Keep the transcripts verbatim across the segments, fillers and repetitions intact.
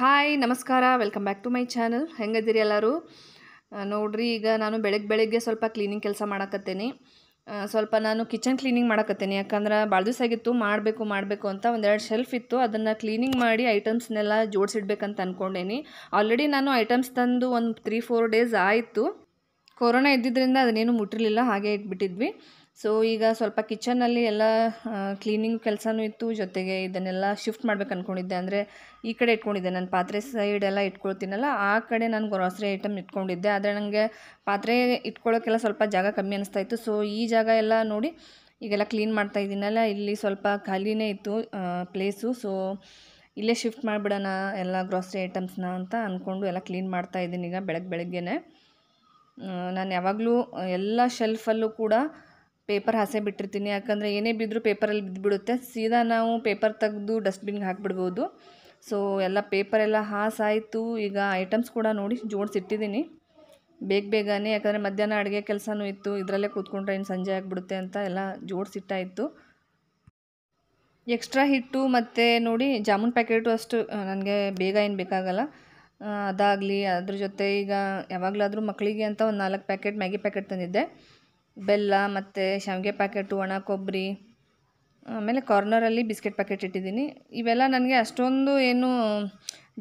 Hi, ನಮಸ್ಕಾರ. Welcome back to my channel. ಹೆಂಗದಿರಿ ಎಲ್ಲರೂ? ನೋಡ್ರಿ, ಈಗ ನಾನು ಬೆಳಗ್ಗೆ ಬೆಳಗ್ಗೆ ಸ್ವಲ್ಪ ಕ್ಲೀನಿಂಗ್ ಕೆಲಸ ಮಾಡಕತ್ತೇನೆ. ಸ್ವಲ್ಪ ನಾನು ಕಿಚನ್ ಕ್ಲೀನಿಂಗ್ ಮಾಡಕತ್ತೇನೆ, ಯಾಕಂದ್ರೆ ಭಾಳ ದಿವಸ ಆಗಿತ್ತು ಮಾಡಬೇಕು ಮಾಡಬೇಕು ಅಂತ. ಒಂದೆರಡು ಶೆಲ್ಫ್ ಇತ್ತು, ಅದನ್ನು ಕ್ಲೀನಿಂಗ್ ಮಾಡಿ ಐಟಮ್ಸ್ನೆಲ್ಲ ಜೋಡಿಸಿಡ್ಬೇಕಂತ ಅಂದ್ಕೊಂಡೇನಿ. ಆಲ್ರೆಡಿ ನಾನು ಐಟಮ್ಸ್ ತಂದು ಒಂದು ತ್ರೀ ಫೋರ್ ಡೇಸ್ ಆಯಿತು. ಕೊರೋನಾ ಇದ್ದಿದ್ದರಿಂದ ಅದನ್ನೇನು ಮುಟ್ಟಿರಲಿಲ್ಲ, ಹಾಗೆ ಇಟ್ಬಿಟ್ಟಿದ್ವಿ. ಸೊ ಈಗ ಸ್ವಲ್ಪ ಕಿಚನಲ್ಲಿ ಎಲ್ಲ ಕ್ಲೀನಿಂಗ್ ಕೆಲಸನೂ ಇತ್ತು, ಜೊತೆಗೆ ಇದನ್ನೆಲ್ಲ ಶಿಫ್ಟ್ ಮಾಡ್ಬೇಕು ಅಂದ್ಕೊಂಡಿದ್ದೆ. ಅಂದರೆ ಈ ಕಡೆ ಇಟ್ಕೊಂಡಿದ್ದೆ, ನಾನು ಪಾತ್ರೆ ಸೈಡೆಲ್ಲ ಇಟ್ಕೊಳ್ತೀನಲ್ಲ, ಆ ಕಡೆ ನಾನು ಗ್ರಾಸರಿ ಐಟಮ್ ಇಟ್ಕೊಂಡಿದ್ದೆ. ಆದರೆ ನನಗೆ ಪಾತ್ರೆ ಇಟ್ಕೊಳ್ಳೋಕ್ಕೆಲ್ಲ ಸ್ವಲ್ಪ ಜಾಗ ಕಮ್ಮಿ ಅನಿಸ್ತಾ ಇತ್ತು. ಸೊ ಈ ಜಾಗ ಎಲ್ಲ ನೋಡಿ ಈಗೆಲ್ಲ ಕ್ಲೀನ್ ಮಾಡ್ತಾ ಇದ್ದೀನಲ್ಲ, ಇಲ್ಲಿ ಸ್ವಲ್ಪ ಖಾಲಿನೇ ಇತ್ತು ಪ್ಲೇಸು. ಸೊ ಇಲ್ಲೇ ಶಿಫ್ಟ್ ಮಾಡಿಬಿಡೋಣ ಎಲ್ಲ ಗ್ರಾಸರಿ ಐಟಮ್ಸ್ನ ಅಂತ ಅಂದ್ಕೊಂಡು ಎಲ್ಲ ಕ್ಲೀನ್ ಮಾಡ್ತಾ ಇದ್ದೀನಿ ಈಗ ಬೆಳಗ್ಗೆ ಬೆಳಗ್ಗೆನೆ. ನಾನು ಯಾವಾಗಲೂ ಎಲ್ಲ ಶೆಲ್ಫಲ್ಲೂ ಕೂಡ ಪೇಪರ್ ಹಾಸೆ ಬಿಟ್ಟಿರ್ತೀನಿ, ಯಾಕಂದರೆ ಏನೇ ಬಿದ್ದರೂ ಪೇಪರಲ್ಲಿ ಬಿದ್ದುಬಿಡುತ್ತೆ. ಸೀದಾ ನಾವು ಪೇಪರ್ ತೆಗೆದು ಡಸ್ಟ್ಬಿನ್ಗೆ ಹಾಕಿಬಿಡ್ಬೋದು. ಸೊ ಎಲ್ಲ ಪೇಪರೆಲ್ಲ ಹಾಸಾಯಿತು. ಈಗ ಐಟಮ್ಸ್ ಕೂಡ ನೋಡಿ ಜೋಡಿಸಿಟ್ಟಿದ್ದೀನಿ ಬೇಗ ಬೇಗನೆ, ಯಾಕಂದರೆ ಮಧ್ಯಾಹ್ನ ಅಡುಗೆ ಕೆಲಸನೂ ಇತ್ತು. ಇದರಲ್ಲೇ ಕೂತ್ಕೊಂಡ್ರೆ ಇನ್ನು ಸಂಜೆ ಆಗಿಬಿಡುತ್ತೆ ಅಂತ ಎಲ್ಲ ಜೋಡಿಸಿಟ್ಟಾಯಿತು. ಎಕ್ಸ್ಟ್ರಾ ಹಿಟ್ಟು ಮತ್ತು ನೋಡಿ ಜಾಮೂನ್ ಪ್ಯಾಕೆಟು ಅಷ್ಟು ನನಗೆ ಬೇಗ ಏನು ಬೇಕಾಗಲ್ಲ, ಅದಾಗಲಿ. ಅದ್ರ ಜೊತೆ ಈಗ ಯಾವಾಗಲಾದರೂ ಮಕ್ಕಳಿಗೆ ಅಂತ ಒಂದು ನಾಲ್ಕು ಪ್ಯಾಕೆಟ್ ಮ್ಯಾಗಿ ಪ್ಯಾಕೆಟ್ ತಂದಿದ್ದೆ. ಬೆಲ್ಲ ಮತ್ತು ಶಾವಿಗೆ ಪ್ಯಾಕೆಟು, ಒಣ ಕೊಬ್ಬರಿ, ಆಮೇಲೆ ಕಾರ್ನರಲ್ಲಿ ಬಿಸ್ಕೆಟ್ ಪ್ಯಾಕೆಟ್ ಇಟ್ಟಿದ್ದೀನಿ. ಇವೆಲ್ಲ ನನಗೆ ಅಷ್ಟೊಂದು ಏನು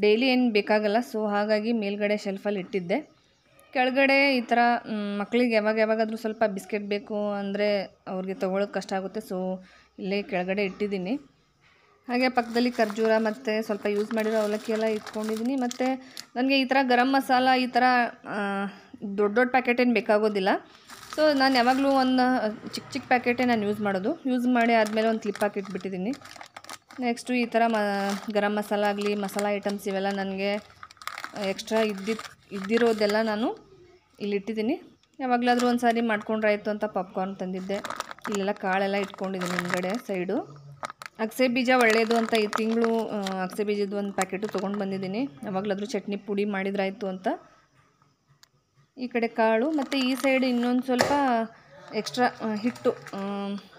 ಡೈಲಿ ಏನು ಬೇಕಾಗಲ್ಲ, ಸೊ ಹಾಗಾಗಿ ಮೇಲ್ಗಡೆ ಶೆಲ್ಫಲ್ಲಿ ಇಟ್ಟಿದ್ದೆ. ಕೆಳಗಡೆ ಈ ಥರ ಮಕ್ಕಳಿಗೆ ಯಾವಾಗ ಯಾವಾಗಾದರೂ ಸ್ವಲ್ಪ ಬಿಸ್ಕೆಟ್ ಬೇಕು ಅಂದರೆ ಅವ್ರಿಗೆ ತೊಗೊಳಕ್ಕೆ ಕಷ್ಟ ಆಗುತ್ತೆ, ಸೊ ಇಲ್ಲೇ ಕೆಳಗಡೆ ಇಟ್ಟಿದ್ದೀನಿ. ಹಾಗೆ ಪಕ್ಕದಲ್ಲಿ ಖರ್ಜೂರ ಮತ್ತು ಸ್ವಲ್ಪ ಯೂಸ್ ಮಾಡಿರೋ ಅವಲಕ್ಕಿ ಎಲ್ಲ ಇಟ್ಕೊಂಡಿದ್ದೀನಿ. ಮತ್ತು ನನಗೆ ಈ ಥರ ಗರಂ ಮಸಾಲ ಈ ಥರ ದೊಡ್ಡ ದೊಡ್ಡ ಪ್ಯಾಕೆಟ್ ಏನು ಬೇಕಾಗೋದಿಲ್ಲ, ಸೊ ನಾನು ಯಾವಾಗಲೂ ಒಂದು ಚಿಕ್ಕ ಚಿಕ್ಕ ಪ್ಯಾಕೆಟೇ ನಾನು ಯೂಸ್ ಮಾಡೋದು. ಯೂಸ್ ಮಾಡಿ ಆದಮೇಲೆ ಒಂದು ಕ್ಲಿಪ್ ಹಾಕಿಟ್ಬಿಟ್ಟಿದ್ದೀನಿ. ನೆಕ್ಸ್ಟು ಈ ಥರ ಮ ಗರಂ ಮಸಾಲ ಆಗಲಿ, ಮಸಾಲ ಐಟಮ್ಸ್ ಇವೆಲ್ಲ ನನಗೆ ಎಕ್ಸ್ಟ್ರಾ ಇದ್ದಿದ್ದು ಇದ್ದಿರೋದೆಲ್ಲ ನಾನು ಇಲ್ಲಿಟ್ಟಿದ್ದೀನಿ. ಯಾವಾಗಲಾದರೂ ಒಂದು ಸಾರಿ ಮಾಡ್ಕೊಂಡ್ರಾಯ್ತು ಅಂತ ಪಾಪ್ಕಾರ್ನ್ ತಂದಿದ್ದೆ. ಇಲ್ಲೆಲ್ಲ ಕಾಳೆಲ್ಲ ಇಟ್ಕೊಂಡಿದ್ದೀನಿ ಹಿಂದುಗಡೆ ಸೈಡು. ಅಗಸೆ ಬೀಜ ಒಳ್ಳೆಯದು ಅಂತ ಈ ತಿಂಗಳು ಅಗಸೆ ಬೀಜದ ಒಂದು ಪ್ಯಾಕೆಟು ತೊಗೊಂಡು ಬಂದಿದ್ದೀನಿ, ಯಾವಾಗಲಾದರೂ ಚಟ್ನಿ ಪುಡಿ ಮಾಡಿದ್ರಾಯ್ತು ಅಂತ. ಈ ಕಡೆ ಕಾಳು ಮತ್ತು ಈ ಸೈಡ್ ಇನ್ನೊಂದು ಸ್ವಲ್ಪ ಎಕ್ಸ್ಟ್ರಾ ಹಿಟ್ಟು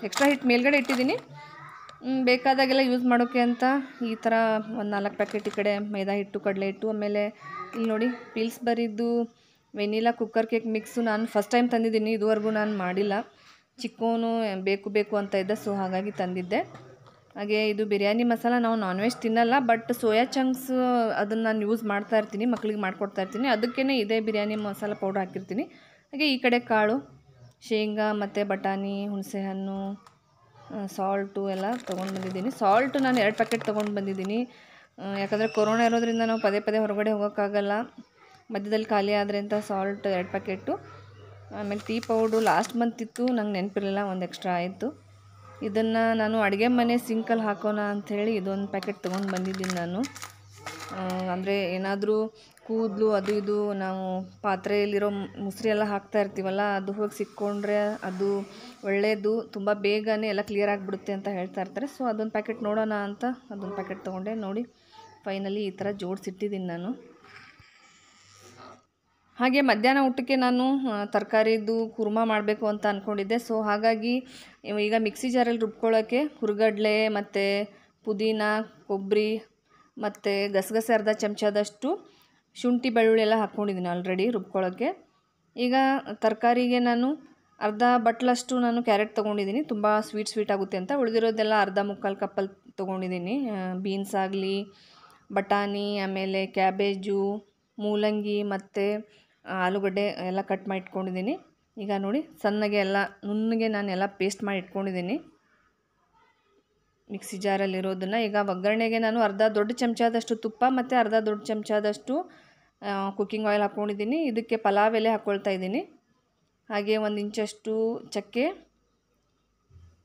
ಎಕ್ಸ್ಟ್ರಾ ಹಿಟ್ಟು ಮೇಲ್ಗಡೆ ಇಟ್ಟಿದ್ದೀನಿ, ಬೇಕಾದಾಗೆಲ್ಲ ಯೂಸ್ ಮಾಡೋಕ್ಕೆ ಅಂತ. ಈ ಥರ ಒಂದು ನಾಲ್ಕು ಪ್ಯಾಕೆಟ್ ಈ ಕಡೆ ಮೈದಾ ಹಿಟ್ಟು, ಕಡಲೆ ಹಿಟ್ಟು. ಆಮೇಲೆ ಇಲ್ಲಿ ನೋಡಿ ಪಿಲ್ಸ್ಬರಿದು ವೆನಿಲಾ ಕುಕ್ಕರ್ ಕೇಕ್ ಮಿಕ್ಸು ನಾನು ಫಸ್ಟ್ ಟೈಮ್ ತಂದಿದ್ದೀನಿ, ಇದುವರೆಗೂ ನಾನು ಮಾಡಿಲ್ಲ. ಚಿಕ್ಕೋನು ಬೇಕು ಬೇಕು ಅಂತ ಇದ್ದೆ, ಸೊ ಹಾಗಾಗಿ ತಂದಿದ್ದೆ. ಹಾಗೆ ಇದು ಬಿರಿಯಾನಿ ಮಸಾಲ, ನಾವು ನಾನ್ ವೆಜ್ ತಿನ್ನಲ್ಲ, ಬಟ್ ಸೋಯಾ ಚಂಕ್ಸ್ ಅದನ್ನು ನಾನು ಯೂಸ್ ಮಾಡ್ತಾ ಇರ್ತೀನಿ, ಮಕ್ಕಳಿಗೆ ಮಾಡಿಕೊಡ್ತಾ ಇರ್ತೀನಿ, ಅದಕ್ಕೇ ಇದೇ ಬಿರಿಯಾನಿ ಮಸಾಲ ಪೌಡ್ರ್ ಹಾಕಿರ್ತೀನಿ. ಹಾಗೆ ಈ ಕಡೆ ಕಾಳು, ಶೇಂಗಾ ಮತ್ತು ಬಟಾಣಿ, ಹುಣಸೆಹಣ್ಣು, ಸಾಲ್ಟು ಎಲ್ಲ ತೊಗೊಂಡು ಬಂದಿದ್ದೀನಿ. ಸಾಲ್ಟು ನಾನು ಎರಡು ಪ್ಯಾಕೆಟ್ ತೊಗೊಂಡು ಬಂದಿದ್ದೀನಿ, ಯಾಕಂದರೆ ಕೊರೋನಾ ಇರೋದ್ರಿಂದ ನಾವು ಪದೇ ಪದೇ ಹೊರಗಡೆ ಹೋಗೋಕ್ಕಾಗಲ್ಲ, ಮಧ್ಯದಲ್ಲಿ ಖಾಲಿ ಆದರೆ ಅಂತ ಸಾಲ್ಟ್ ಎರಡು ಪ್ಯಾಕೆಟು. ಆಮೇಲೆ ಟೀ ಪೌಡ್ರು ಲಾಸ್ಟ್ ಮಂತ್ ಇತ್ತು, ನಂಗೆ ನೆನಪಿರಲಿಲ್ಲ, ಒಂದು ಎಕ್ಸ್ಟ್ರಾ ಆಯಿತು. ಇದನ್ನು ನಾನು ಅಡುಗೆ ಮನೆ ಸಿಂಕಲ್ಲಿ ಹಾಕೋಣ ಅಂಥೇಳಿ ಇದೊಂದು ಪ್ಯಾಕೆಟ್ ತೊಗೊಂಡು ಬಂದಿದ್ದೀನಿ ನಾನು. ಅಂದರೆ ಏನಾದರೂ ಕೂದಲು ಅದು ಇದು ನಾವು ಪಾತ್ರೆಯಲ್ಲಿರೋ ಮುಸ್ರಿ ಎಲ್ಲ ಹಾಕ್ತಾ ಇರ್ತೀವಲ್ಲ, ಅದು ಹೋಗಿ ಸಿಕ್ಕೊಂಡ್ರೆ ಅದು ಒಳ್ಳೆಯದು, ತುಂಬ ಬೇಗನೆ ಎಲ್ಲ ಕ್ಲಿಯರ್ ಆಗಿಬಿಡುತ್ತೆ ಅಂತ ಹೇಳ್ತಾ ಇರ್ತಾರೆ. ಸೊ ಅದೊಂದು ಪ್ಯಾಕೆಟ್ ನೋಡೋಣ ಅಂತ ಅದೊಂದು ಪ್ಯಾಕೆಟ್ ತೊಗೊಂಡೆ. ನೋಡಿ ಫೈನಲಿ ಈ ಥರ ಜೋಡಿಸಿಟ್ಟಿದ್ದೀನಿ ನಾನು. ಹಾಗೆ ಮಧ್ಯಾಹ್ನ ಊಟಕ್ಕೆ ನಾನು ತರಕಾರಿದು ಕುರ್ಮಾ ಮಾಡಬೇಕು ಅಂತ ಅಂದ್ಕೊಂಡಿದ್ದೆ, ಸೊ ಹಾಗಾಗಿ ಈಗ ಮಿಕ್ಸಿ ಜಾರಲ್ಲಿ ರುಬ್ಕೊಳ್ಳೋಕ್ಕೆ ಹುರಿಗಡ್ಲೆ ಮತ್ತು ಪುದೀನ, ಕೊಬ್ಬರಿ ಮತ್ತು ಗಸಗಸೆ ಅರ್ಧ ಚಮಚದಷ್ಟು, ಶುಂಠಿ, ಬೆಳ್ಳುಳ್ಳಿ ಎಲ್ಲ ಹಾಕ್ಕೊಂಡಿದ್ದೀನಿ ಆಲ್ರೆಡಿ ರುಬ್ಕೊಳ್ಳೋಕ್ಕೆ. ಈಗ ತರಕಾರಿಗೆ ನಾನು ಅರ್ಧ ಬಟ್ಲಷ್ಟು ನಾನು ಕ್ಯಾರೆಟ್ ತೊಗೊಂಡಿದ್ದೀನಿ, ತುಂಬ ಸ್ವೀಟ್ ಸ್ವೀಟ್ ಆಗುತ್ತೆ ಅಂತ. ಉಳಿದಿರೋದೆಲ್ಲ ಅರ್ಧ ಮುಕ್ಕಾಲು ಕಪ್ಪಲ್ಲಿ ತೊಗೊಂಡಿದ್ದೀನಿ. ಬೀನ್ಸ್ ಆಗಲಿ, ಬಟಾಣಿ, ಆಮೇಲೆ ಕ್ಯಾಬೇಜು, ಮೂಲಂಗಿ ಮತ್ತು ಆಲೂಗಡ್ಡೆ ಎಲ್ಲ ಕಟ್ ಮಾಡಿ ಇಟ್ಕೊಂಡಿದ್ದೀನಿ. ಈಗ ನೋಡಿ ಸಣ್ಣಗೆ ಎಲ್ಲ ನುಣ್ಣಗೆ ನಾನು ಎಲ್ಲ ಪೇಸ್ಟ್ ಮಾಡಿ ಇಟ್ಕೊಂಡಿದ್ದೀನಿ ಮಿಕ್ಸಿ ಜಾರಲ್ಲಿರೋದನ್ನು. ಈಗ ಒಗ್ಗರಣೆಗೆ ನಾನು ಅರ್ಧ ದೊಡ್ಡ ಚಮಚದಷ್ಟು ತುಪ್ಪ ಮತ್ತು ಅರ್ಧ ದೊಡ್ಡ ಚಮಚದಷ್ಟು ಕುಕ್ಕಿಂಗ್ ಆಯಿಲ್ ಹಾಕ್ಕೊಂಡಿದ್ದೀನಿ. ಇದಕ್ಕೆ ಪಲಾವ್ ಎಲೆ ಹಾಕ್ಕೊಳ್ತಾ ಇದ್ದೀನಿ. ಹಾಗೆ ಒಂದು ಇಂಚಷ್ಟು ಚಕ್ಕೆ,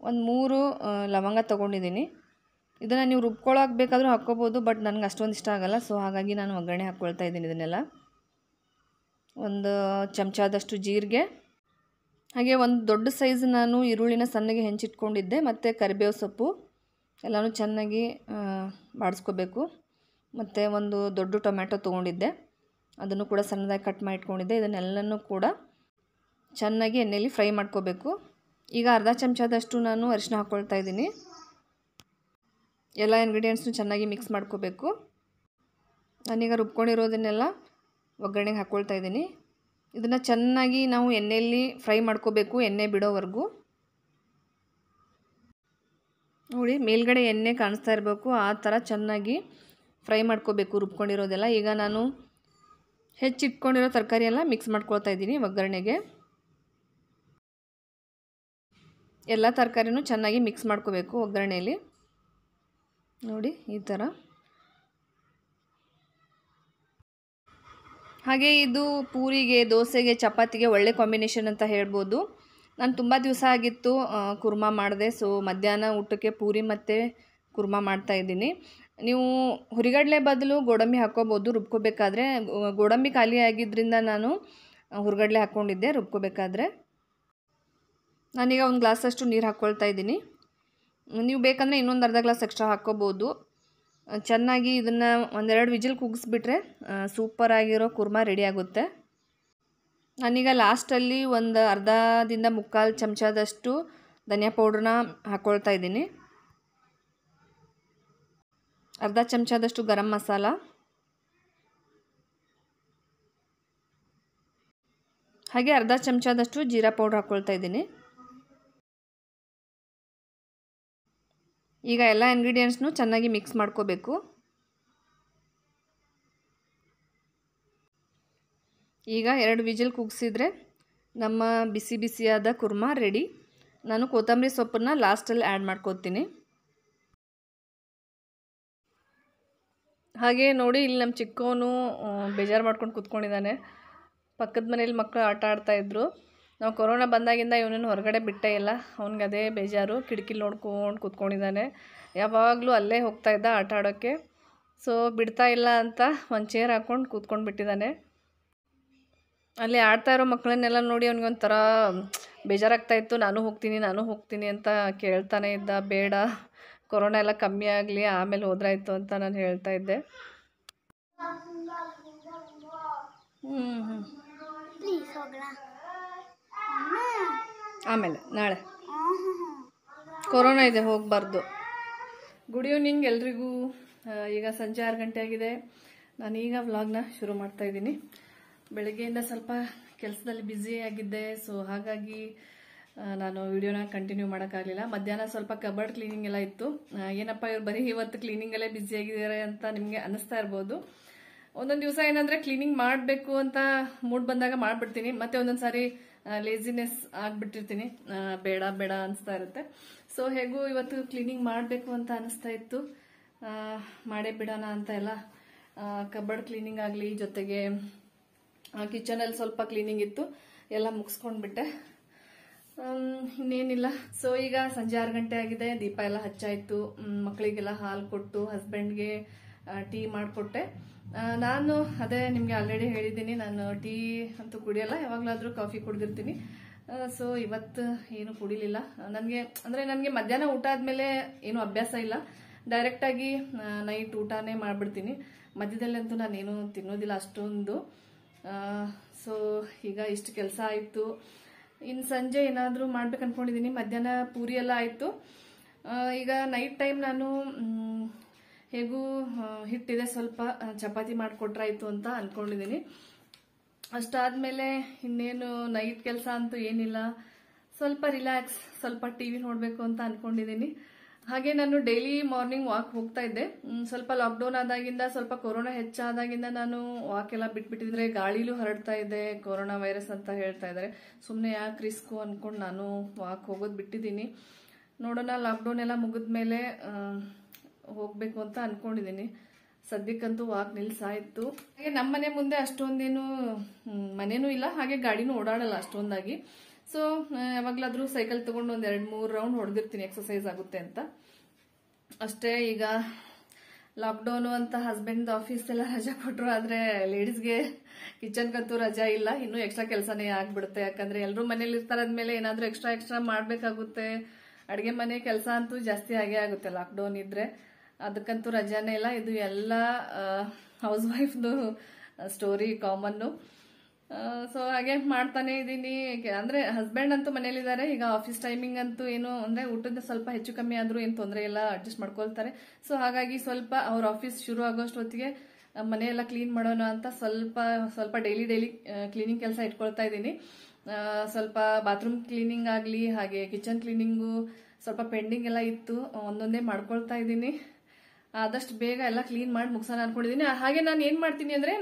ಒಂದು ಮೂರು ಲವಂಗ ತೊಗೊಂಡಿದ್ದೀನಿ. ಇದನ್ನು ನೀವು ರುಬ್ಕೊಳ್ಳೋಕೆ ಬೇಕಾದರೂ ಹಾಕ್ಕೋಬೋದು, ಬಟ್ ನನಗೆ ಅಷ್ಟೊಂದು ಇಷ್ಟ ಆಗಲ್ಲ, ಸೊ ಹಾಗಾಗಿ ನಾನು ಒಗ್ಗರಣೆ ಹಾಕ್ಕೊಳ್ತಾ ಇದ್ದೀನಿ ಇದನ್ನೆಲ್ಲ. ಒಂದು ಚಮಚದಷ್ಟು ಜೀರಿಗೆ, ಹಾಗೆ ಒಂದು ದೊಡ್ಡ ಸೈಜ್ ನಾನು ಈರುಳ್ಳಿನ ಸಣ್ಣಗೆ ಹೆಂಚಿಟ್ಕೊಂಡಿದ್ದೆ, ಮತ್ತು ಕರಿಬೇವು ಸೊಪ್ಪು ಎಲ್ಲನೂ ಚೆನ್ನಾಗಿ ಬಾಡಿಸ್ಕೋಬೇಕು. ಮತ್ತು ಒಂದು ದೊಡ್ಡ ಟೊಮ್ಯಾಟೊ ತೊಗೊಂಡಿದ್ದೆ, ಅದನ್ನು ಕೂಡ ಸಣ್ಣದಾಗಿ ಕಟ್ ಮಾಡಿಟ್ಕೊಂಡಿದ್ದೆ. ಇದನ್ನೆಲ್ಲನೂ ಕೂಡ ಚೆನ್ನಾಗಿ ಎಣ್ಣೆಯಲ್ಲಿ ಫ್ರೈ ಮಾಡ್ಕೋಬೇಕು. ಈಗ ಅರ್ಧ ಚಮಚದಷ್ಟು ನಾನು ಅರಿಶಿನ ಹಾಕ್ಕೊಳ್ತಾ ಇದ್ದೀನಿ. ಎಲ್ಲ ಇಂಗ್ರೀಡಿಯೆಂಟ್ಸ್ನು ಚೆನ್ನಾಗಿ ಮಿಕ್ಸ್ ಮಾಡ್ಕೋಬೇಕು. ನಾನೀಗ ರುಬ್ಕೊಂಡಿರೋದನ್ನೆಲ್ಲ ಒಗ್ಗರಣೆಗೆ ಹಾಕ್ಕೊಳ್ತಾ ಇದ್ದೀನಿ. ಇದನ್ನು ಚೆನ್ನಾಗಿ ನಾವು ಎಣ್ಣೆಯಲ್ಲಿ ಫ್ರೈ ಮಾಡ್ಕೋಬೇಕು, ಎಣ್ಣೆ ಬಿಡೋವರೆಗೂ. ನೋಡಿ ಮೇಲ್ಗಡೆ ಎಣ್ಣೆ ಕಾಣಿಸ್ತಾ ಇರಬೇಕು, ಆ ಥರ ಚೆನ್ನಾಗಿ ಫ್ರೈ ಮಾಡ್ಕೋಬೇಕು ರುಬ್ಕೊಂಡಿರೋದೆಲ್ಲ. ಈಗ ನಾನು ಹೆಚ್ಚಿಟ್ಕೊಂಡಿರೋ ತರಕಾರಿ ಎಲ್ಲ ಮಿಕ್ಸ್ ಮಾಡ್ಕೊಳ್ತಾ ಇದ್ದೀನಿ ಒಗ್ಗರಣೆಗೆ. ಎಲ್ಲ ತರಕಾರಿನೂ ಚೆನ್ನಾಗಿ ಮಿಕ್ಸ್ ಮಾಡ್ಕೋಬೇಕು ಒಗ್ಗರಣೆಯಲ್ಲಿ. ನೋಡಿ ಈ ಥರ. ಹಾಗೆ ಇದು ಪೂರಿಗೆ, ದೋಸೆಗೆ, ಚಪಾತಿಗೆ ಒಳ್ಳೆ ಕಾಂಬಿನೇಷನ್ ಅಂತ ಹೇಳ್ಬೋದು. ನಾನು ತುಂಬ ದಿವಸ ಆಗಿತ್ತು ಕುರ್ಮಾ ಮಾಡಿದೆ, ಸೊ ಮಧ್ಯಾಹ್ನ ಊಟಕ್ಕೆ ಪೂರಿ ಮತ್ತು ಕುರ್ಮಾ ಮಾಡ್ತಾಯಿದ್ದೀನಿ. ನೀವು ಹುರಿಗಡಲೆ ಬದಲು ಗೋಡಂಬಿ ಹಾಕ್ಕೋಬೋದು ರುಬ್ಕೋಬೇಕಾದ್ರೆ. ಗೋಡಂಬಿ ಖಾಲಿ ಆಗಿದ್ದರಿಂದ ನಾನು ಹುರಿಗಡಲೆ ಹಾಕ್ಕೊಂಡಿದ್ದೆ ರುಬ್ಕೋಬೇಕಾದ್ರೆ. ನಾನೀಗ ಒಂದು ಗ್ಲಾಸಷ್ಟು ನೀರು ಹಾಕ್ಕೊಳ್ತಾ ಇದ್ದೀನಿ. ನೀವು ಬೇಕಂದರೆ ಇನ್ನೊಂದು ಅರ್ಧ ಗ್ಲಾಸ್ ಎಕ್ಸ್ಟ್ರಾ ಹಾಕ್ಕೋಬೋದು. ಚೆನ್ನಾಗಿ ಇದನ್ನು ಒಂದೆರಡು ವಿಜಿಲ್ ಕುಗ್ಗಿಸ್ಬಿಟ್ರೆ ಸೂಪರಾಗಿರೋ ಕುರ್ಮಾ ರೆಡಿ ಆಗುತ್ತೆ. ನಾನೀಗ ಲಾಸ್ಟಲ್ಲಿ ಒಂದು ಅರ್ಧದಿಂದ ಮುಕ್ಕಾಲು ಚಮಚದಷ್ಟು ಧನಿಯಾ ಪೌಡ್ರನ್ನ ಹಾಕ್ಕೊಳ್ತಾ ಇದ್ದೀನಿ. ಅರ್ಧ ಚಮಚದಷ್ಟು ಗರಂ ಮಸಾಲ, ಹಾಗೆ ಅರ್ಧ ಚಮಚದಷ್ಟು ಜೀರಾ ಪೌಡ್ರ್ ಹಾಕ್ಕೊಳ್ತಾ ಇದ್ದೀನಿ. ಈಗ ಎಲ್ಲ ಇಂಗ್ರೀಡಿಯೆಂಟ್ಸ್ನು ಚೆನ್ನಾಗಿ ಮಿಕ್ಸ್ ಮಾಡ್ಕೋಬೇಕು. ಈಗ ಎರಡು ವಿಜಿಲ್ ಕುಗ್ಸಿದ್ರೆ ನಮ್ಮ ಬಿಸಿ ಬಿಸಿಯಾದ ಕುರ್ಮಾ ರೆಡಿ. ನಾನು ಕೊತ್ತಂಬರಿ ಸೊಪ್ಪನ್ನು ಲಾಸ್ಟಲ್ಲಿ ಆ್ಯಡ್ ಮಾಡ್ಕೋತೀನಿ. ಹಾಗೆ ನೋಡಿ ಇಲ್ಲಿ ನಮ್ಮ ಚಿಕ್ಕವನು ಬೇಜಾರು ಮಾಡ್ಕೊಂಡು ಕೂತ್ಕೊಂಡಿದ್ದಾನೆ. ಪಕ್ಕದ ಮನೇಲಿ ಮಕ್ಕಳು ಆಟ ಆಡ್ತಾಯಿದ್ರು. ನಾವು ಕೊರೋನಾ ಬಂದಾಗಿಂದ ಇವನನ್ನು ಹೊರಗಡೆ ಬಿಟ್ಟೇ ಇಲ್ಲ, ಅವ್ನಿಗೆ ಅದೇ ಬೇಜಾರು. ಕಿಟಕಿಲಿ ನೋಡ್ಕೊಂಡು ಕೂತ್ಕೊಂಡಿದ್ದಾನೆ, ಯಾವಾಗಲೂ ಅಲ್ಲೇ ಹೋಗ್ತಾಯಿದ್ದ ಆಟ ಆಡೋಕ್ಕೆ. ಸೊ ಬಿಡ್ತಾ ಇಲ್ಲ ಅಂತ ಒಂದು ಚೇರ್ ಹಾಕ್ಕೊಂಡು ಕೂತ್ಕೊಂಡು ಬಿಟ್ಟಿದ್ದಾನೆ. ಅಲ್ಲಿ ಆಡ್ತಾ ಇರೋ ಮಕ್ಕಳನ್ನೆಲ್ಲ ನೋಡಿ ಅವ್ನಿಗೆ ಒಂಥರ ಬೇಜಾರಾಗ್ತಾಯಿತ್ತು. ನಾನು ಹೋಗ್ತೀನಿ ನಾನು ಹೋಗ್ತೀನಿ ಅಂತ ಕೇಳ್ತಾನೆ ಇದ್ದ. ಬೇಡ, ಕೊರೋನಾ ಎಲ್ಲ ಕಮ್ಮಿ ಆಗಲಿ ಆಮೇಲೆ ಹೋದ್ರಾಯ್ತು ಅಂತ ನಾನು ಹೇಳ್ತಾ ಇದ್ದೆ. ಆಮೇಲೆ ನಾಳೆ ಕೊರೋನಾ ಇದೆ, ಹೋಗಬಾರ್ದು. ಗುಡ್ ಈವ್ನಿಂಗ್ ಎಲ್ರಿಗೂ. ಈಗ ಸಂಜೆ ಆರು ಗಂಟೆ ಆಗಿದೆ. ನಾನು ಈಗ ವ್ಲಾಗ್ನ ಶುರು ಮಾಡ್ತಾ ಇದ್ದೀನಿ. ಬೆಳಗ್ಗೆಯಿಂದ ಸ್ವಲ್ಪ ಕೆಲಸದಲ್ಲಿ ಬ್ಯುಸಿಯಾಗಿದ್ದೆ, ಸೊ ಹಾಗಾಗಿ ನಾನು ವಿಡಿಯೋನ ಕಂಟಿನ್ಯೂ ಮಾಡೋಕ್ಕಾಗಲಿಲ್ಲ. ಮಧ್ಯಾಹ್ನ ಸ್ವಲ್ಪ ಕಬರ್ಡ್ ಕ್ಲೀನಿಂಗ್ ಎಲ್ಲ ಇತ್ತು. ಏನಪ್ಪ ಇವ್ರು ಬರೀ ಇವತ್ತು ಕ್ಲೀನಿಂಗಲ್ಲೇ ಬ್ಯುಸಿಯಾಗಿದ್ದಾರೆ ಅಂತ ನಿಮಗೆ ಅನ್ನಿಸ್ತಾ ಇರ್ಬೋದು. ಒಂದೊಂದು ದಿವಸ ಏನಂದರೆ ಕ್ಲೀನಿಂಗ್ ಮಾಡಬೇಕು ಅಂತ ಮೂಡ್ ಬಂದಾಗ ಮಾಡಿಬಿಡ್ತೀನಿ, ಮತ್ತೆ ಒಂದೊಂದು ಸಾರಿ ಲೇಸಿನೆಸ್ ಆಗಿಬಿಟ್ಟಿರ್ತೀನಿ, ಬೇಡ ಬೇಡ ಅನಿಸ್ತಾ ಇರುತ್ತೆ. ಸೊ ಹೇಗೂ ಇವತ್ತು ಕ್ಲೀನಿಂಗ್ ಮಾಡಬೇಕು ಅಂತ ಅನಿಸ್ತಾ ಇತ್ತು, ಮಾಡೇ ಬಿಡೋಣ ಅಂತ ಎಲ್ಲ ಕಬರ್ಡ್ ಕ್ಲೀನಿಂಗ್ ಆಗಲಿ, ಜೊತೆಗೆ ಕಿಚನಲ್ಲಿ ಸ್ವಲ್ಪ ಕ್ಲೀನಿಂಗ್ ಇತ್ತು, ಎಲ್ಲ ಮುಗಿಸ್ಕೊಂಡ್ಬಿಟ್ಟೆ. ಇನ್ನೇನಿಲ್ಲ. ಸೊ ಈಗ ಸಂಜೆ ಆರು ಗಂಟೆ ಆಗಿದೆ, ದೀಪ ಎಲ್ಲ ಹಚ್ಚಾಯಿತು, ಮಕ್ಕಳಿಗೆಲ್ಲ ಹಾಲು ಕೊಟ್ಟು ಹಸ್ಬೆಂಡ್ಗೆ ಟೀ ಮಾಡಿಕೊಟ್ಟೆ. ನಾನು ಅದೇ ನಿಮಗೆ ಆಲ್ರೆಡಿ ಹೇಳಿದ್ದೀನಿ, ನಾನು ಟೀ ಅಂತೂ ಕುಡಿಯಲ್ಲ, ಯಾವಾಗಲಾದರೂ ಕಾಫಿ ಕುಡಿದಿರ್ತೀನಿ. ಸೊ ಇವತ್ತು ಏನು ಕುಡಿಲಿಲ್ಲ. ನನಗೆ ಅಂದರೆ ನನಗೆ ಮಧ್ಯಾಹ್ನ ಊಟ ಆದಮೇಲೆ ಏನು ಅಭ್ಯಾಸ ಇಲ್ಲ, ಡೈರೆಕ್ಟಾಗಿ ನೈಟ್ ಊಟನೇ ಮಾಡಿಬಿಡ್ತೀನಿ. ಮಧ್ಯದಲ್ಲಂತೂ ನಾನೇನು ತಿನ್ನೋದಿಲ್ಲ ಅಷ್ಟೊಂದು. ಸೊ ಈಗ ಇಷ್ಟು ಕೆಲಸ ಆಯಿತು. ಇನ್ನು ಸಂಜೆ ಏನಾದರೂ ಮಾಡ್ಬೇಕು ಅಂದ್ಕೊಂಡಿದ್ದೀನಿ. ಮಧ್ಯಾಹ್ನ ಪೂರಿ ಎಲ್ಲ ಆಯಿತು. ಈಗ ನೈಟ್ ಟೈಮ್ ನಾನು ಹೇಗೂ ಹಿಟ್ಟಿದೆ, ಸ್ವಲ್ಪ ಚಪಾತಿ ಮಾಡಿಕೊಟ್ರಾಯಿತು ಅಂತ ಅಂದ್ಕೊಂಡಿದ್ದೀನಿ. ಅಷ್ಟಾದಮೇಲೆ ಇನ್ನೇನು ನೈಟ್ ಕೆಲಸ ಅಂತೂ ಏನಿಲ್ಲ, ಸ್ವಲ್ಪ ರಿಲ್ಯಾಕ್ಸ್, ಸ್ವಲ್ಪ ಟಿ ವಿ ನೋಡಬೇಕು ಅಂತ ಅಂದ್ಕೊಂಡಿದ್ದೀನಿ. ಹಾಗೆ ನಾನು ಡೈಲಿ ಮಾರ್ನಿಂಗ್ ವಾಕ್ ಹೋಗ್ತಾ ಇದ್ದೆ. ಸ್ವಲ್ಪ ಲಾಕ್ಡೌನ್ ಆದಾಗಿಂದ, ಸ್ವಲ್ಪ ಕೊರೋನಾ ಹೆಚ್ಚಾದಾಗಿಂದ ನಾನು ವಾಕ್ ಎಲ್ಲ ಬಿಟ್ಬಿಟ್ಟಿದ್ರೆ ಗಾಳಿಲೂ ಹರಡ್ತಾ ಇದೆ ಕೊರೋನಾ ವೈರಸ್ ಅಂತ ಹೇಳ್ತಾ ಇದ್ದಾರೆ. ಸುಮ್ಮನೆ ಯಾಕೆ ರಿಸ್ಕು ಅಂದ್ಕೊಂಡು ನಾನು ವಾಕ್ ಹೋಗೋದು ಬಿಟ್ಟಿದ್ದೀನಿ. ನೋಡೋಣ ಲಾಕ್ಡೌನ್ ಎಲ್ಲ ಮುಗಿದ್ಮೇಲೆ ಹೋಗಬೇಕು ಅಂತ ಅಂದ್ಕೊಂಡಿದ್ದೀನಿ. ಸದ್ಯಕ್ಕಂತೂ ವಾಕ್ ನಿಲ್ಸಾಯಿತು. ಹಾಗೆ ನಮ್ಮ ಮನೆ ಮುಂದೆ ಅಷ್ಟೊಂದೇನು ಮನೇನೂ ಇಲ್ಲ, ಹಾಗೆ ಗಾಡಿನೂ ಓಡಾಡಲ್ಲ ಅಷ್ಟೊಂದಾಗಿ. ಸೊ ಯಾವಾಗಲಾದರೂ ಸೈಕಲ್ ತೊಗೊಂಡು ಒಂದು ಎರಡು ಮೂರು ರೌಂಡ್ ಹೊಡೆದಿರ್ತೀನಿ, ಎಕ್ಸಸೈಸ್ ಆಗುತ್ತೆ ಅಂತ ಅಷ್ಟೇ. ಈಗ ಲಾಕ್ಡೌನು ಅಂತ ಹಸ್ಬೆಂಡ್ ಆಫೀಸ್ ಎಲ್ಲ ರಜಾ ಕೊಟ್ಟರು, ಆದರೆ ಲೇಡೀಸ್ಗೆ ಕಿಚನ್ಗಂತೂ ರಜಾ ಇಲ್ಲ, ಇನ್ನೂ ಎಕ್ಸ್ಟ್ರಾ ಕೆಲಸನೇ ಆಗಿಬಿಡುತ್ತೆ. ಯಾಕಂದರೆ ಎಲ್ಲರೂ ಮನೇಲಿ ಇರ್ತಾರಾದ್ಮೇಲೆ ಏನಾದರೂ ಎಕ್ಸ್ಟ್ರಾ ಎಕ್ಸ್ಟ್ರಾ ಮಾಡಬೇಕಾಗುತ್ತೆ. ಅಡುಗೆ ಮನೆ ಕೆಲಸ ಅಂತೂ ಜಾಸ್ತಿ ಆಗೇ ಆಗುತ್ತೆ ಲಾಕ್ಡೌನ್ ಇದ್ದರೆ, ಅದಕ್ಕಂತೂ ರಜಾನೇ ಇಲ್ಲ. ಇದು ಎಲ್ಲ ಹೌಸ್ ವೈಫ್ದು ಸ್ಟೋರಿ ಕಾಮನ್ನು. ಸೊ ಹಾಗೆ ಮಾಡ್ತಾನೆ ಇದ್ದೀನಿ. ಅಂದರೆ ಹಸ್ಬೆಂಡ್ ಅಂತೂ ಮನೇಲಿದ್ದಾರೆ. ಈಗ ಆಫೀಸ್ ಟೈಮಿಂಗ್ ಅಂತೂ ಏನು ಅಂದರೆ ಊಟದ ಸ್ವಲ್ಪ ಹೆಚ್ಚು ಕಮ್ಮಿ ಆದರೂ ಏನು ತೊಂದರೆ ಇಲ್ಲ, ಅಡ್ಜಸ್ಟ್ ಮಾಡ್ಕೊಳ್ತಾರೆ. ಸೊ ಹಾಗಾಗಿ ಸ್ವಲ್ಪ ಅವ್ರ ಆಫೀಸ್ ಶುರು ಆಗೋಷ್ಟೊತ್ತಿಗೆ ಮನೆಯೆಲ್ಲ ಕ್ಲೀನ್ ಮಾಡೋಣ ಅಂತ ಸ್ವಲ್ಪ ಸ್ವಲ್ಪ ಡೈಲಿ ಡೈಲಿ ಕ್ಲೀನಿಂಗ್ ಕೆಲಸ ಇಟ್ಕೊಳ್ತಾ ಇದ್ದೀನಿ. ಸ್ವಲ್ಪ ಬಾತ್ರೂಮ್ ಕ್ಲೀನಿಂಗ್ ಆಗಲಿ ಹಾಗೆ ಕಿಚನ್ ಕ್ಲೀನಿಂಗು ಸ್ವಲ್ಪ ಪೆಂಡಿಂಗ್ ಎಲ್ಲ ಇತ್ತು, ಒಂದೊಂದೇ ಮಾಡ್ಕೊಳ್ತಾ ಇದ್ದೀನಿ. ಆದಷ್ಟು ಬೇಗ ಎಲ್ಲ ಕ್ಲೀನ್ ಮಾಡಿ ಮುಗಿಸೋಣ ಅನ್ಕೊಂಡಿದ್ದೀನಿ. ಹಾಗೆ ನಾನು ಏನ್ ಮಾಡ್ತೀನಿ ಅಂದ್ರೆ,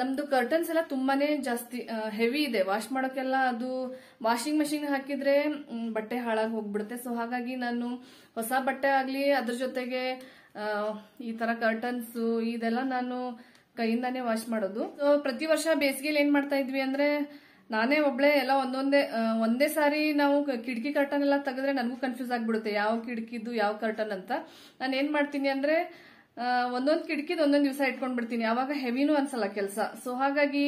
ನಮ್ದು ಕರ್ಟನ್ಸ್ ಎಲ್ಲ ತುಂಬಾನೇ ಜಾಸ್ತಿ ಹೆವಿ ಇದೆ, ವಾಶ್ ಮಾಡೋಕೆಲ್ಲ ಅದು ವಾಷಿಂಗ್ ಮಷಿನ್ ಹಾಕಿದ್ರೆ ಬಟ್ಟೆ ಹಾಳಾಗಿ ಹೋಗ್ಬಿಡುತ್ತೆ. ಸೊ ಹಾಗಾಗಿ ನಾನು ಹೊಸ ಬಟ್ಟೆ ಆಗ್ಲಿ ಅದ್ರ ಜೊತೆಗೆ ಈ ತರ ಕರ್ಟನ್ಸ್ ಇದೆಲ್ಲ ನಾನು ಕೈಯಿಂದಾನೇ ವಾಶ್ ಮಾಡೋದು. ಪ್ರತಿ ವರ್ಷ ಬೇಸಿಗೆಯಲ್ಲಿ ಏನ್ ಮಾಡ್ತಾ ಇದ್ವಿ ಅಂದ್ರೆ, ನಾನೇ ಒಬ್ಳೆ ಎಲ್ಲ ಒಂದೊಂದೇ ಒಂದೇ ಸಾರಿ ನಾವು ಕಿಟಕಿ ಕರ್ಟನ್ ಎಲ್ಲ ತೆಗೆದ್ರೆ ನನಗೂ ಕನ್ಫ್ಯೂಸ್ ಆಗ್ಬಿಡುತ್ತೆ, ಯಾವ ಕಿಟಕಿದು ಯಾವ ಕರ್ಟನ್ ಅಂತ. ನಾನು ಏನ್ ಮಾಡ್ತೀನಿ ಅಂದ್ರೆ, ಒಂದೊಂದ್ ಕಿಟಕಿದ್ ಒಂದೊಂದ್ ದಿವಸ ಇಟ್ಕೊಂಡ್ಬಿಡ್ತೀನಿ, ಯಾವಾಗ ಹೆವಿನೂ ಅನ್ಸಲ್ಲ ಕೆಲಸ. ಸೊ ಹಾಗಾಗಿ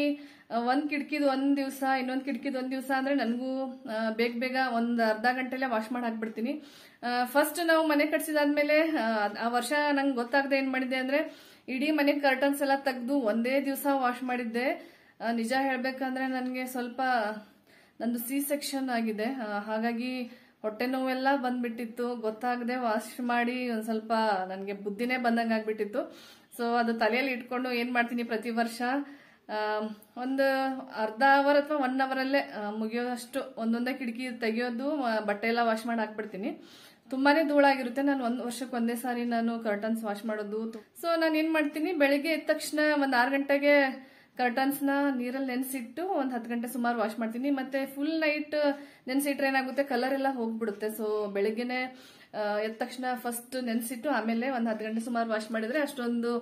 ಒಂದ್ ಕಿಟಕಿದ್ ಒಂದ್ ದಿವಸ ಇನ್ನೊಂದ್ ಕಿಟಕಿದ್ ಒಂದ್ ದಿವಸ ಅಂದ್ರೆ ನನಗೂ ಬೇಗ ಬೇಗ ಒಂದ್ ಅರ್ಧ ಗಂಟೆಲೆ ವಾಶ್ ಮಾಡಿ ಹಾಕ್ಬಿಡ್ತೀನಿ. ಫಸ್ಟ್ ನಾವು ಮನೆ ಕಟ್ಸಿದಾದ್ಮೇಲೆ ಆ ವರ್ಷ ನಂಗೆ ಗೊತ್ತಾಗದೆ ಏನ್ ಮಾಡಿದ್ದೆ ಅಂದ್ರೆ, ಇಡೀ ಮನೆ ಕರ್ಟನ್ಸ್ ಎಲ್ಲ ತೆಗೆದು ಒಂದೇ ದಿವಸ ವಾಶ್ ಮಾಡಿದ್ದೆ. ನಿಜ ಹೇಳ್ಬೇಕಂದ್ರೆ ನನಗೆ ಸ್ವಲ್ಪ ನಂದು ಸಿ ಸೆಕ್ಷನ್ ಆಗಿದೆ, ಹಾಗಾಗಿ ಹೊಟ್ಟೆ ನೋವೆಲ್ಲ ಬಂದ್ಬಿಟ್ಟಿತ್ತು. ಗೊತ್ತಾಗದೆ ವಾಶ್ ಮಾಡಿ ಒಂದ್ ಸ್ವಲ್ಪ ನನಗೆ ಬುದ್ಧಿನೇ ಬಂದಂಗೆ ಆಗ್ಬಿಟ್ಟಿತ್ತು. ಸೊ ಅದು ತಲೆಯಲ್ಲಿ ಇಟ್ಕೊಂಡು ಏನ್ ಮಾಡ್ತೀನಿ, ಪ್ರತಿ ವರ್ಷ ಒಂದು ಅರ್ಧ ಅವರ್ ಅಥವಾ ಒನ್ ಅವರಲ್ಲೇ ಮುಗಿಯೋಷ್ಟು ಒಂದೊಂದೇ ಕಿಟಕಿ ತೆಗೆಯೋದು, ಬಟ್ಟೆ ಎಲ್ಲ ವಾಶ್ ಮಾಡಿ ಹಾಕ್ಬಿಡ್ತೀನಿ. ತುಂಬಾನೇ ಧೂಳಾಗಿರುತ್ತೆ, ನಾನು ಒಂದ್ ವರ್ಷಕ್ಕೆ ಒಂದೇ ಸಾರಿ ನಾನು ಕರ್ಟನ್ಸ್ ವಾಶ್ ಮಾಡೋದು. ಸೊ ನಾನು ಏನ್ ಮಾಡ್ತೀನಿ, ಬೆಳಿಗ್ಗೆ ಎದ್ದ ತಕ್ಷಣ ಒಂದ್ ಆರು ಗಂಟೆಗೆ ಕರ್ಟನ್ಸ್ ನ ನೀರಲ್ಲಿ ನೆನೆಸಿಟ್ಟು ಒಂದ್ ಹತ್ತು ಗಂಟೆ ಸುಮಾರು ವಾಶ್ ಮಾಡ್ತೀನಿ. ಮತ್ತೆ ಫುಲ್ ನೈಟ್ ನೆನೆಸಿಟ್ರೆ ಏನಾಗುತ್ತೆ, ಕಲರ್ ಎಲ್ಲ ಹೋಗ್ಬಿಡುತ್ತೆ. ಸೊ ಬೆಳಿಗ್ಗೆನೆ ಎದ್ದ ತಕ್ಷಣ ಫಸ್ಟ್ ನೆನೆಸಿಟ್ಟು ಆಮೇಲೆ ಒಂದ್ ಹತ್ತು ಗಂಟೆ ಸುಮಾರು ವಾಶ್ ಮಾಡಿದ್ರೆ ಅಷ್ಟೊಂದು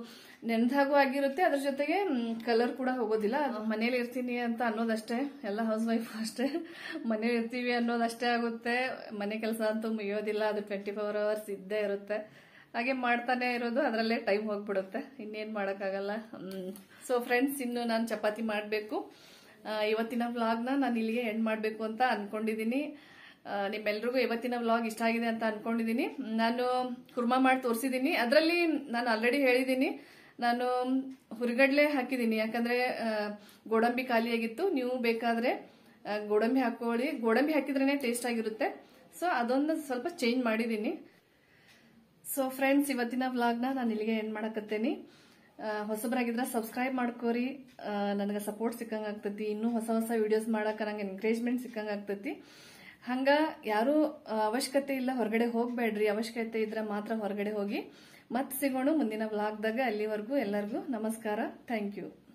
ನೆನೆದಾಗೂ ಆಗಿರುತ್ತೆ, ಅದ್ರ ಜೊತೆಗೆ ಕಲರ್ ಕೂಡ ಹೋಗೋದಿಲ್ಲ. ಮನೇಲಿ ಇರ್ತೀನಿ ಅಂತ ಅನ್ನೋದಷ್ಟೇ, ಎಲ್ಲ ಹೌಸ್ ವೈಫ್ ಅಷ್ಟೇ, ಮನೇಲಿ ಇರ್ತೀವಿ ಅನ್ನೋದಷ್ಟೇ ಆಗುತ್ತೆ. ಮನೆ ಕೆಲಸ ಅಂತೂ ಮುಗಿಯೋದಿಲ್ಲ, ಅದು ಟ್ವೆಂಟಿ ಫೋರ್ ಅವರ್ಸ್ ಇದ್ದೇ ಇರುತ್ತೆ. ಹಾಗೆ ಮಾಡ್ತಾನೆ ಇರೋದು, ಅದರಲ್ಲೇ ಟೈಮ್ ಹೋಗ್ಬಿಡುತ್ತೆ, ಇನ್ನೇನ್ ಮಾಡೋಕ್ಕಾಗಲ್ಲ. ಸೊ ಫ್ರೆಂಡ್ಸ್, ಇನ್ನು ನಾನು ಚಪಾತಿ ಮಾಡಬೇಕು. ಇವತ್ತಿನ ವ್ಲಾಗ್ನ ನಾನು ಇಲ್ಲಿಗೆ ಎಂಡ್ ಮಾಡಬೇಕು ಅಂತ ಅನ್ಕೊಂಡಿದ್ದೀನಿ. ನಿಮ್ಮೆಲ್ರಿಗೂ ಇವತ್ತಿನ ವ್ಲಾಗ್ ಇಷ್ಟ ಆಗಿದೆ ಅಂತ ಅನ್ಕೊಂಡಿದ್ದೀನಿ. ನಾನು ಕುರ್ಮಾ ಮಾಡಿ ತೋರಿಸಿದ್ದೀನಿ, ಅದರಲ್ಲಿ ನಾನು ಆಲ್ರೆಡಿ ಹೇಳಿದ್ದೀನಿ, ನಾನು ಹುರಿಗಡ್ಲೆ ಹಾಕಿದ್ದೀನಿ ಯಾಕಂದ್ರೆ ಗೋಡಂಬಿ ಖಾಲಿಯಾಗಿತ್ತು. ನೀವು ಬೇಕಾದ್ರೆ ಗೋಡಂಬಿ ಹಾಕೊಳ್ಳಿ, ಗೋಡಂಬಿ ಹಾಕಿದ್ರೇನೆ ಟೇಸ್ಟ್ ಆಗಿರುತ್ತೆ. ಸೊ ಅದೊಂದು ಸ್ವಲ್ಪ ಚೇಂಜ್ ಮಾಡಿದ್ದೀನಿ. ಸೊ ಫ್ರೆಂಡ್ಸ್, ಇವತ್ತಿನ ವ್ಲಾಗ್ನ ನಾನು ಇಲ್ಲಿಗೆ ಎಂಡ್ ಮಾಡಕತ್ತೇನಿ. ಹೊಸಬ್ರಾಗಿದ್ರೆ ಸಬ್ಸ್ಕ್ರೈಬ್ ಮಾಡ್ಕೋರಿ, ನನಗೆ ಸಪೋರ್ಟ್ ಸಿಕ್ಕಂಗೆ ಆಗ್ತೈತಿ. ಇನ್ನೂ ಹೊಸ ಹೊಸ ವಿಡಿಯೋಸ್ ಮಾಡಕ್ಕೆ ನಂಗೆ ಎನ್ಕರೇಜ್ಮೆಂಟ್ ಸಿಕ್ಕಂಗೆ ಆಗ್ತೈತಿ. ಹಂಗ ಯಾರೂ ಅವಶ್ಯಕತೆ ಇಲ್ಲ ಹೊರಗಡೆ ಹೋಗ್ಬೇಡ್ರಿ, ಅವಶ್ಯಕತೆ ಇದ್ರೆ ಮಾತ್ರ ಹೊರಗಡೆ ಹೋಗಿ. ಮತ್ತೆ ಸಿಗೋಣ ಮುಂದಿನ ವ್ಲಾಗ್ದಾಗ. ಅಲ್ಲಿವರೆಗೂ ಎಲ್ಲರಿಗೂ ನಮಸ್ಕಾರ, ಥ್ಯಾಂಕ್ ಯು.